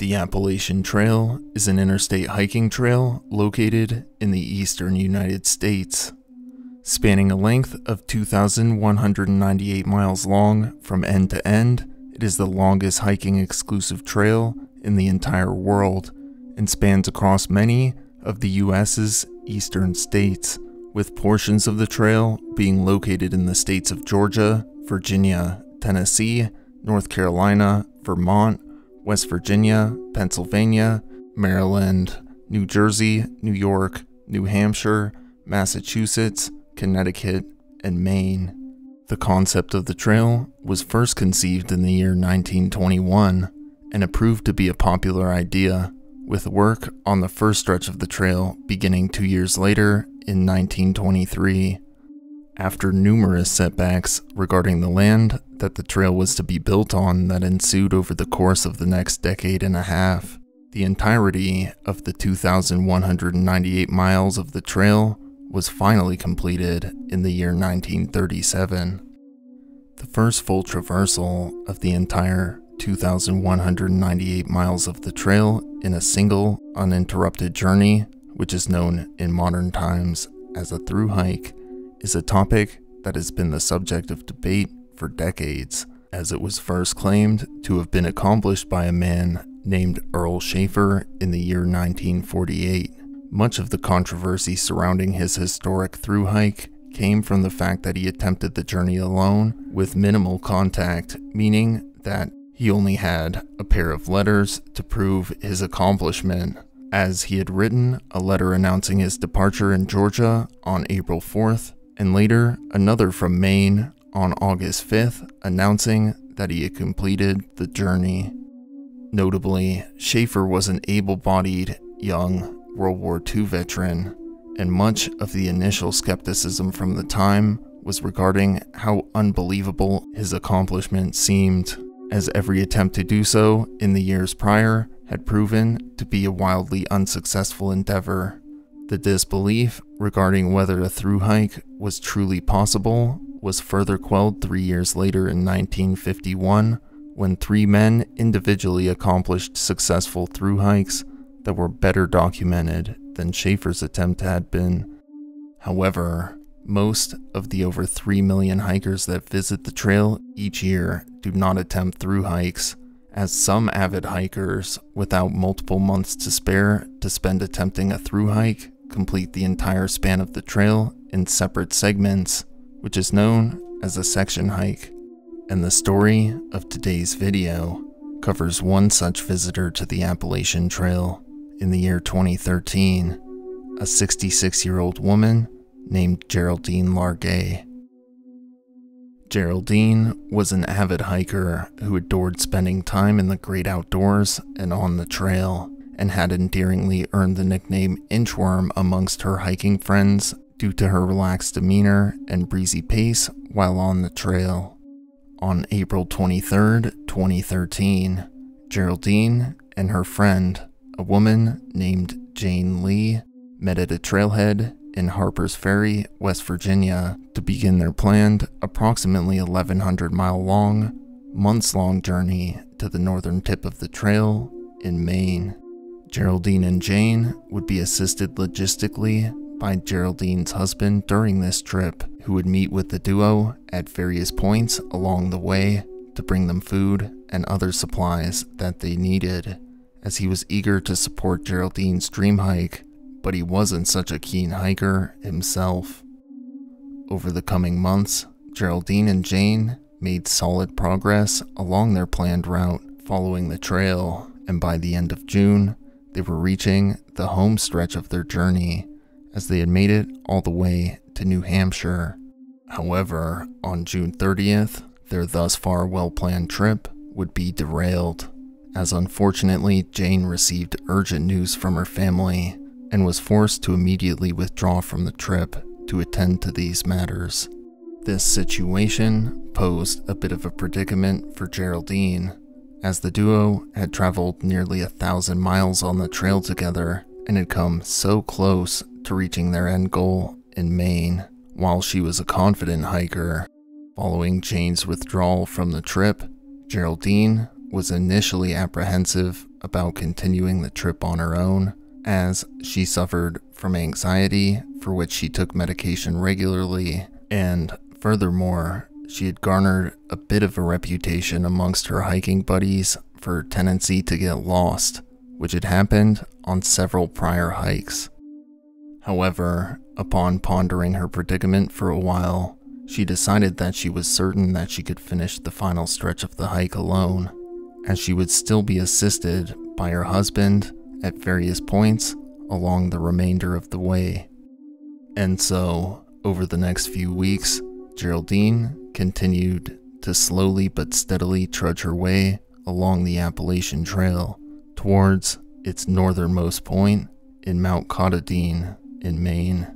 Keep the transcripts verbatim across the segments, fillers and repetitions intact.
The Appalachian Trail is an interstate hiking trail located in the eastern United States, spanning a length of two thousand one hundred ninety-eight miles long from end to end. It is the longest hiking exclusive trail in the entire world and spans across many of the U S's eastern states, with portions of the trail being located in the states of Georgia, Virginia, Tennessee, North Carolina, Vermont, West Virginia, Pennsylvania, Maryland, New Jersey, New York, New Hampshire, Massachusetts, Connecticut, and Maine. The concept of the trail was first conceived in the year nineteen twenty-one and it proved to be a popular idea, with work on the first stretch of the trail beginning two years later in nineteen twenty-three. After numerous setbacks regarding the land that the trail was to be built on that ensued over the course of the next decade and a half, the entirety of the two thousand one hundred ninety-eight miles of the trail was finally completed in the year nineteen thirty-seven. The first full traversal of the entire two thousand one hundred ninety-eight miles of the trail in a single uninterrupted journey, which is known in modern times as a through hike, is a topic that has been the subject of debate for decades, as it was first claimed to have been accomplished by a man named Earl Schaefer in the year nineteen forty-eight. Much of the controversy surrounding his historic through hike came from the fact that he attempted the journey alone with minimal contact, meaning that he only had a pair of letters to prove his accomplishment, as he had written a letter announcing his departure in Georgia on April fourth, and later another from Maine on August fifth announcing that he had completed the journey. Notably, Schaefer was an able-bodied, young World War Two veteran, and much of the initial skepticism from the time was regarding how unbelievable his accomplishment seemed, as every attempt to do so in the years prior had proven to be a wildly unsuccessful endeavor. The disbelief regarding whether a thru-hike was truly possible was further quelled three years later in nineteen fifty-one, when three men individually accomplished successful thru-hikes that were better documented than Schaefer's attempt had been. However, most of the over three million hikers that visit the trail each year do not attempt thru-hikes, as some avid hikers, without multiple months to spare to spend attempting a thru-hike, complete the entire span of the trail in separate segments, which is known as a section hike. And the story of today's video covers one such visitor to the Appalachian Trail in the year twenty thirteen, a sixty-six-year-old woman named Geraldine Largay. Geraldine was an avid hiker who adored spending time in the great outdoors and on the trail, and had endearingly earned the nickname Inchworm amongst her hiking friends due to her relaxed demeanor and breezy pace while on the trail. On April twenty-third, twenty thirteen, Geraldine and her friend, a woman named Jane Lee, met at a trailhead in Harper's Ferry, West Virginia, to begin their planned, approximately eleven hundred mile long, months-long journey to the northern tip of the trail in Maine. Geraldine and Jane would be assisted logistically by Geraldine's husband during this trip, who would meet with the duo at various points along the way to bring them food and other supplies that they needed, as he was eager to support Geraldine's dream hike, but he wasn't such a keen hiker himself. Over the coming months, Geraldine and Jane made solid progress along their planned route following the trail, and by the end of June, they were reaching the home stretch of their journey, as they had made it all the way to New Hampshire. However, on June thirtieth, their thus far well-planned trip would be derailed, as unfortunately Jane received urgent news from her family and was forced to immediately withdraw from the trip to attend to these matters. This situation posed a bit of a predicament for Geraldine, as the duo had traveled nearly a thousand miles on the trail together and had come so close to reaching their end goal in Maine. While she was a confident hiker, following Jane's withdrawal from the trip, Geraldine was initially apprehensive about continuing the trip on her own, as she suffered from anxiety for which she took medication regularly, and furthermore, she had garnered a bit of a reputation amongst her hiking buddies for her tendency to get lost, which had happened on several prior hikes. However, upon pondering her predicament for a while, she decided that she was certain that she could finish the final stretch of the hike alone, as she would still be assisted by her husband at various points along the remainder of the way. And so, over the next few weeks, Geraldine continued to slowly but steadily trudge her way along the Appalachian Trail towards its northernmost point in Mount Katahdin in Maine.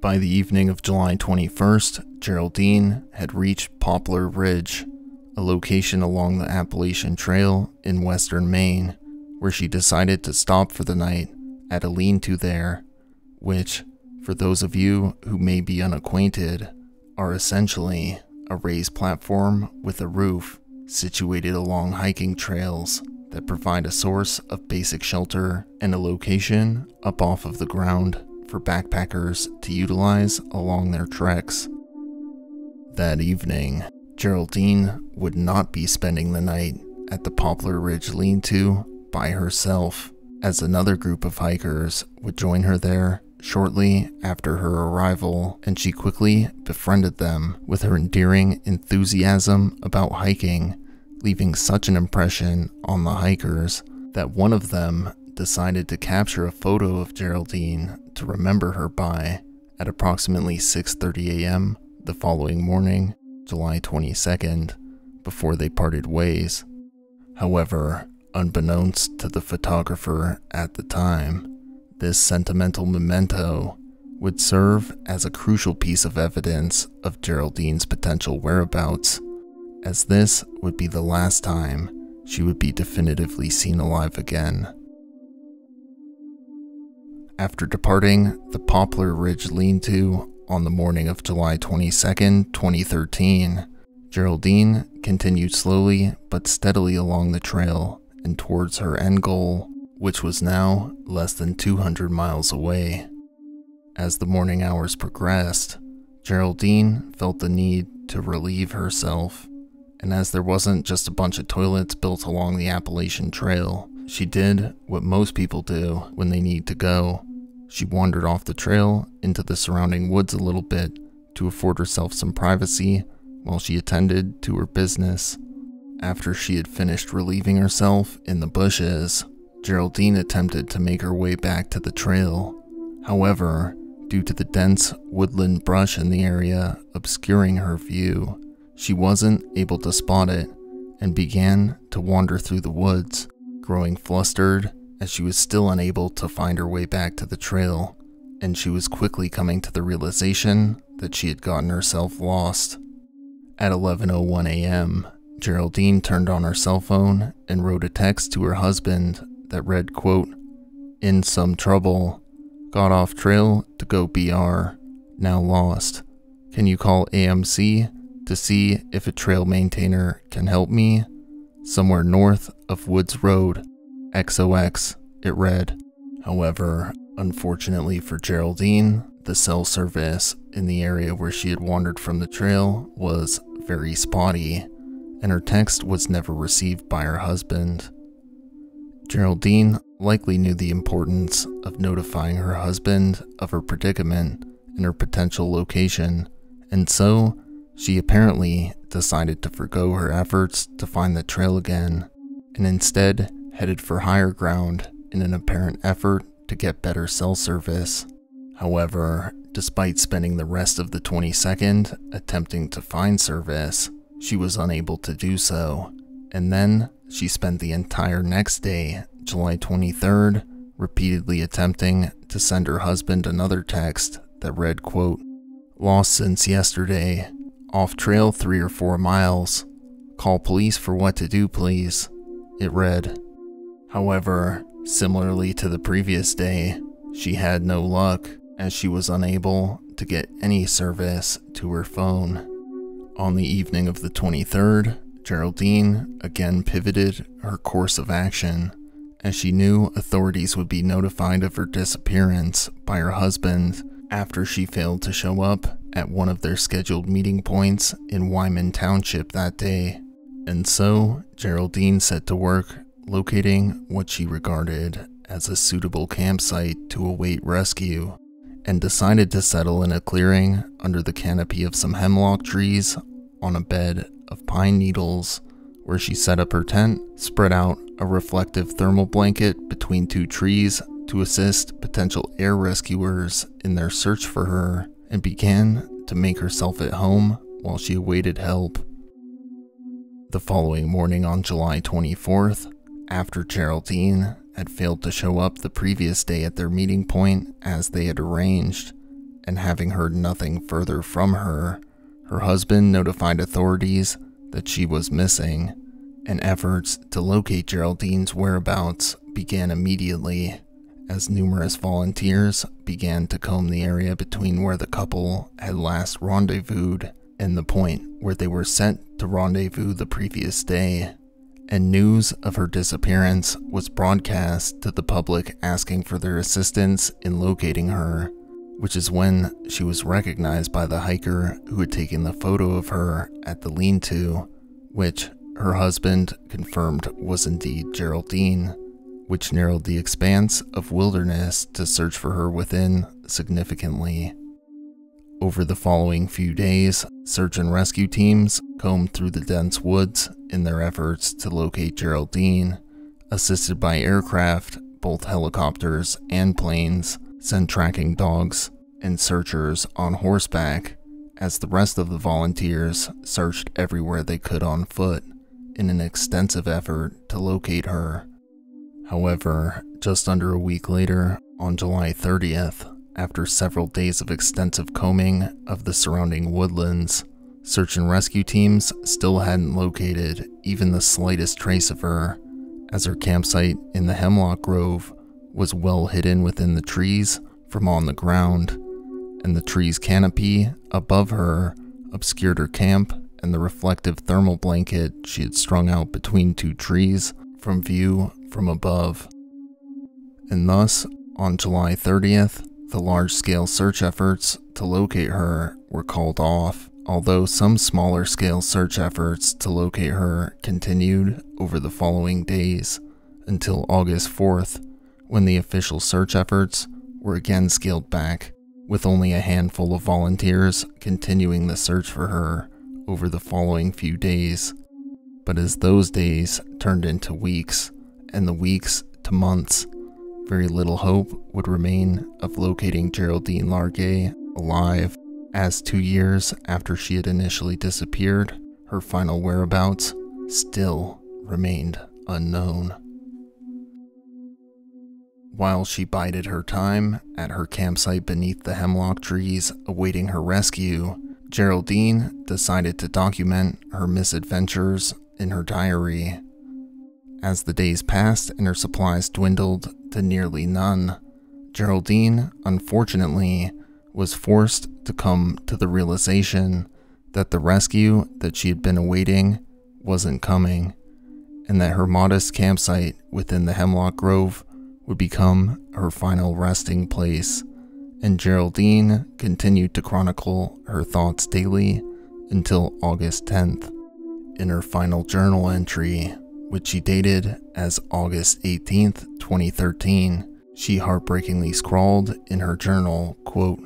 By the evening of July twenty-first, Geraldine had reached Poplar Ridge, a location along the Appalachian Trail in western Maine, where she decided to stop for the night at a lean-to there, which, for those of you who may be unacquainted, are essentially a raised platform with a roof situated along hiking trails that provide a source of basic shelter and a location up off of the ground for backpackers to utilize along their treks. That evening, Geraldine would not be spending the night at the Poplar Ridge lean-to by herself, as another group of hikers would join her there shortly after her arrival, and she quickly befriended them with her endearing enthusiasm about hiking, leaving such an impression on the hikers that one of them decided to capture a photo of Geraldine to remember her by at approximately six thirty a m the following morning, July twenty-second, before they parted ways. However, unbeknownst to the photographer at the time, this sentimental memento would serve as a crucial piece of evidence of Geraldine's potential whereabouts, as this would be the last time she would be definitively seen alive again. After departing the Poplar Ridge lean-to on the morning of July twenty-second, twenty thirteen, Geraldine continued slowly but steadily along the trail and towards her end goal, which was now less than two hundred miles away. As the morning hours progressed, Geraldine felt the need to relieve herself, and as there wasn't just a bunch of toilets built along the Appalachian Trail, she did what most people do when they need to go. She wandered off the trail into the surrounding woods a little bit to afford herself some privacy while she attended to her business. After she had finished relieving herself in the bushes, Geraldine attempted to make her way back to the trail. However, due to the dense woodland brush in the area obscuring her view, she wasn't able to spot it and began to wander through the woods, growing flustered as she was still unable to find her way back to the trail, and she was quickly coming to the realization that she had gotten herself lost. At eleven oh one a m, Geraldine turned on her cell phone and wrote a text to her husband that read, quote, "In some trouble. Got off trail to go B R. Now lost. Can you call A M C to see if a trail maintainer can help me? Somewhere north of Woods Road. X O X, it read. However, unfortunately for Geraldine, the cell service in the area where she had wandered from the trail was very spotty, and her text was never received by her husband. Geraldine likely knew the importance of notifying her husband of her predicament and her potential location, and so she apparently decided to forgo her efforts to find the trail again, and instead headed for higher ground in an apparent effort to get better cell service. However, despite spending the rest of the twenty-second attempting to find service, she was unable to do so, and then she spent the entire next day, July twenty-third, repeatedly attempting to send her husband another text that read, quote, "Lost since yesterday. Off trail three or four miles. Call police for what to do, please," it read. However, similarly to the previous day, she had no luck, as she was unable to get any service to her phone. On the evening of the twenty-third, Geraldine again pivoted her course of action, as she knew authorities would be notified of her disappearance by her husband after she failed to show up at one of their scheduled meeting points in Wyman Township that day. And so, Geraldine set to work locating what she regarded as a suitable campsite to await rescue, and decided to settle in a clearing under the canopy of some hemlock trees on a bed of pine needles, where she set up her tent, spread out a reflective thermal blanket between two trees to assist potential air rescuers in their search for her, and began to make herself at home while she awaited help. The following morning on July twenty-fourth, after Geraldine had failed to show up the previous day at their meeting point as they had arranged, and having heard nothing further from her, her husband notified authorities that she was missing, and efforts to locate Geraldine's whereabouts began immediately, as numerous volunteers began to comb the area between where the couple had last rendezvoused and the point where they were set to rendezvous the previous day. And news of her disappearance was broadcast to the public asking for their assistance in locating her, which is when she was recognized by the hiker who had taken the photo of her at the lean-to, which her husband confirmed was indeed Geraldine, which narrowed the expanse of wilderness to search for her within significantly. Over the following few days, search and rescue teams combed through the dense woods in their efforts to locate Geraldine, assisted by aircraft, both helicopters and planes, sent tracking dogs and searchers on horseback, as the rest of the volunteers searched everywhere they could on foot in an extensive effort to locate her. However, just under a week later, on July thirtieth, after several days of extensive combing of the surrounding woodlands, search and rescue teams still hadn't located even the slightest trace of her, as her campsite in the hemlock grove was well hidden within the trees from on the ground, and the tree's canopy above her obscured her camp and the reflective thermal blanket she had strung out between two trees from view from above. And thus, on July thirtieth, the large-scale search efforts to locate her were called off, although some smaller-scale search efforts to locate her continued over the following days until August fourth, when the official search efforts were again scaled back, with only a handful of volunteers continuing the search for her over the following few days. But as those days turned into weeks, and the weeks to months, very little hope would remain of locating Geraldine Largay alive, as two years after she had initially disappeared, her final whereabouts still remained unknown. While she bided her time at her campsite beneath the hemlock trees awaiting her rescue, Geraldine decided to document her misadventures in her diary. As the days passed and her supplies dwindled to nearly none, Geraldine, unfortunately, was forced to come to the realization that the rescue that she had been awaiting wasn't coming, and that her modest campsite within the hemlock grove would become her final resting place. And Geraldine continued to chronicle her thoughts daily until August tenth. In her final journal entry, which she dated as August eighteenth, twenty thirteen, she heartbreakingly scrawled in her journal, quote,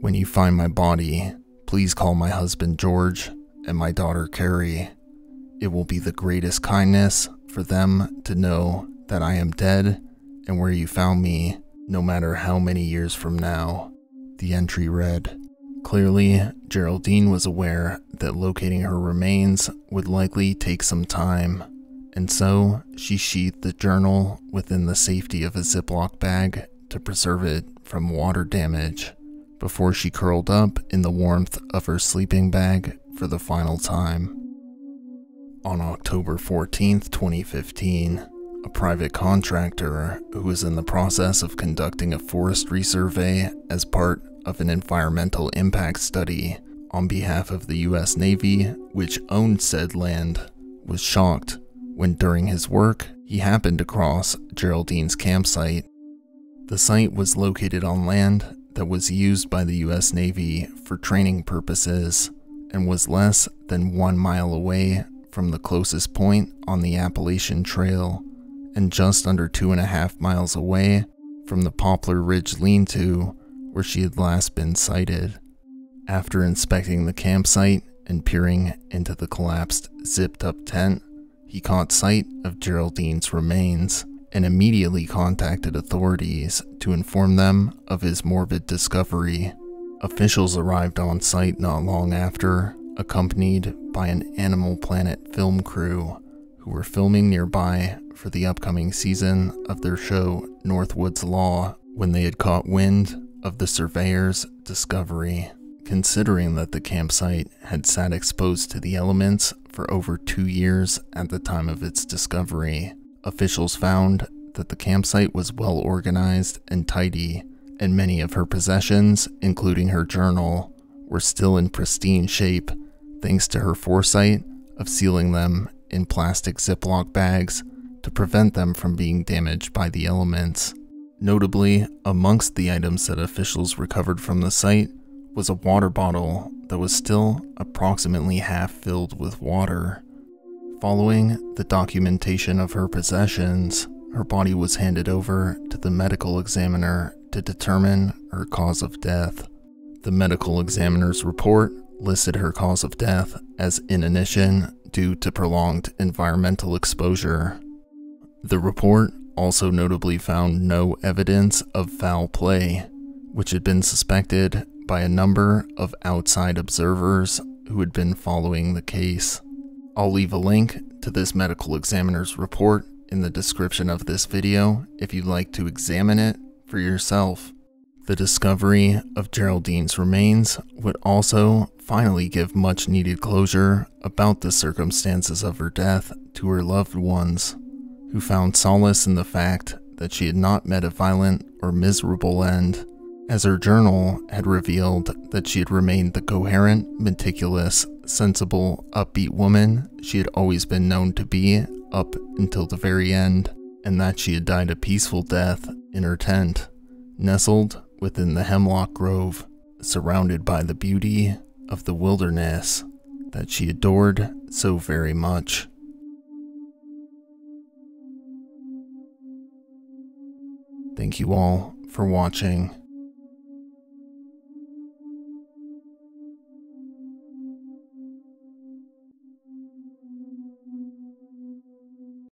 "When you find my body, please call my husband George and my daughter Carrie. It will be the greatest kindness for them to know that I am dead and where you found me, no matter how many years from now." The entry read. Clearly, Geraldine was aware that locating her remains would likely take some time, and so she sheathed the journal within the safety of a Ziploc bag to preserve it from water damage, before she curled up in the warmth of her sleeping bag for the final time. On October fourteenth, twenty fifteen, a private contractor who was in the process of conducting a forestry survey as part of an environmental impact study on behalf of the U S Navy, which owned said land, was shocked when during his work he happened to cross Geraldine's campsite. The site was located on land that was used by the U S Navy for training purposes and was less than one mile away from the closest point on the Appalachian Trail and just under two and a half miles away from the Poplar Ridge lean-to where she had last been sighted. After inspecting the campsite and peering into the collapsed, zipped-up tent, he caught sight of Geraldine's remains and immediately contacted authorities to inform them of his morbid discovery. Officials arrived on site not long after, accompanied by an Animal Planet film crew who were filming nearby for the upcoming season of their show North Woods Law when they had caught wind of the surveyor's discovery. Considering that the campsite had sat exposed to the elements for over two years at the time of its discovery, officials found that the campsite was well organized and tidy, and many of her possessions, including her journal, were still in pristine shape thanks to her foresight of sealing them in plastic Ziploc bags to prevent them from being damaged by the elements. Notably, amongst the items that officials recovered from the site was a water bottle that was still approximately half filled with water. Following the documentation of her possessions, her body was handed over to the medical examiner to determine her cause of death. The medical examiner's report listed her cause of death as inanition due to prolonged environmental exposure. The report also notably found no evidence of foul play, which had been suspected by a number of outside observers who had been following the case. I'll leave a link to this medical examiner's report in the description of this video if you'd like to examine it for yourself. The discovery of Geraldine's remains would also finally give much needed closure about the circumstances of her death to her loved ones, who found solace in the fact that she had not met a violent or miserable end, as her journal had revealed that she had remained the coherent, meticulous, sensible, upbeat woman she had always been known to be up until the very end, and that she had died a peaceful death in her tent, nestled within the hemlock grove, surrounded by the beauty of the wilderness that she adored so very much. Thank you all for watching.